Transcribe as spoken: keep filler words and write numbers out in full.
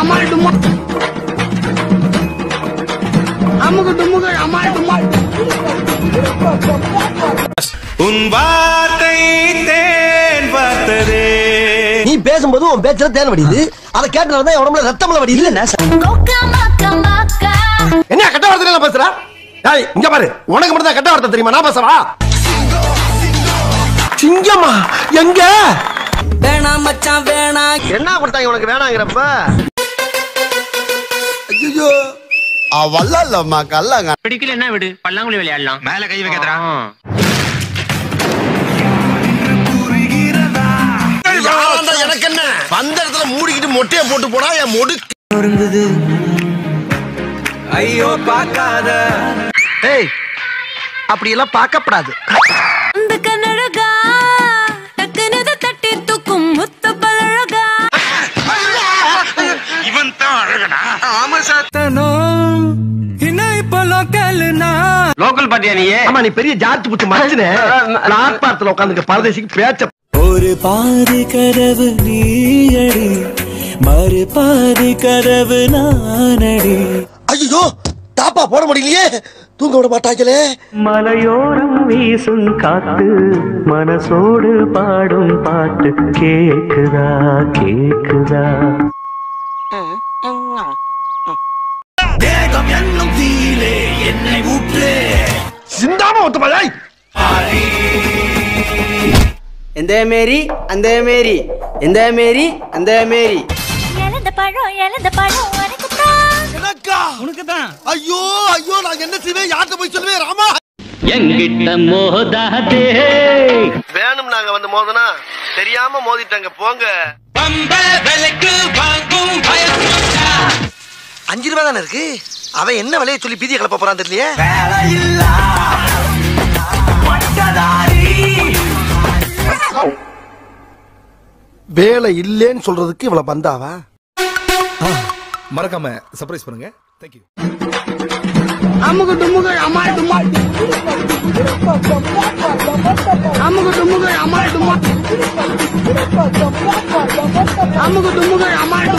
amal dumma amugo dumma amal dumma un vaathai teen vaatare nee pesumbodhu un pechila teen vadiyudhu adha kettanaladha dhaan udampula rathamla vadiyudhu illa na enna katta varthila pesra dai inga paru unakku mattum katta vartha theriyuma na pesava singama enga வேணா மச்சான் வேணா என்ன கொடுத்தாங்க உனக்கு வேணாங்கறப்ப ஐயோ அவல்லலமா கல்லங்க பிடிக்கல என்ன விடு பல்லாங்குழி விளையாடலாம் மேல கை வைக்கடா எனக்கு என்ன வந்த இடத்துல மூடிக்கிட்டு மொட்டைய போட்டு போடா என் மொடு இருந்தது ஐயோ பார்க்காத ஏய் அப்படி எல்லாம் பார்க்கப்படாது அந்த கண்ணழகா Local party नहीं है। हमारी परिये जात पुत्र मार्च ने लाख पार तो लोकांत के पारदेशी की प्यार चप। और पार करव नीड़ी, मर पार करव नानड़ी। अयो, तापा पौड़ मरी लिए, तू कौन बाटा चले? मलयोरम वीसुन कात, मनसोड़ पाडुं पाट, केकदा केकदा। And there, Mary, and there, Mary, and there, Mary, and there, Mary. Yell at the paro, yell at the paro, and it's a car. Look at that. Are you like in the city? Artificial Rama? Young get the Mohoda day. Venom Naga on the Modana, Seriama Modi Tangaponga. Bamba, Beleku, Bangum, Payasota. Anjilvanaki, are they in the Malay to Lipidi Kalapaparatia? வேலை இல்லேன்னு சொல்றதுக்கு இவ்வளவு பந்தாவா மறக்காம surprise பண்ணுங்க thank you AMMK டும்முக Amaal டும்மா AMMK டும்முக Amaal டும்மா AMMK டும்முக Amaal